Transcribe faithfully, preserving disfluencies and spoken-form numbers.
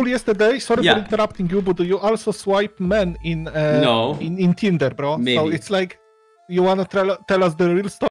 Google yesterday. Sorry yeah. for interrupting you, but do you also swipe men in uh, no. in, in Tinder, bro? Maybe. So it's like you wanna tell, tell us the real story.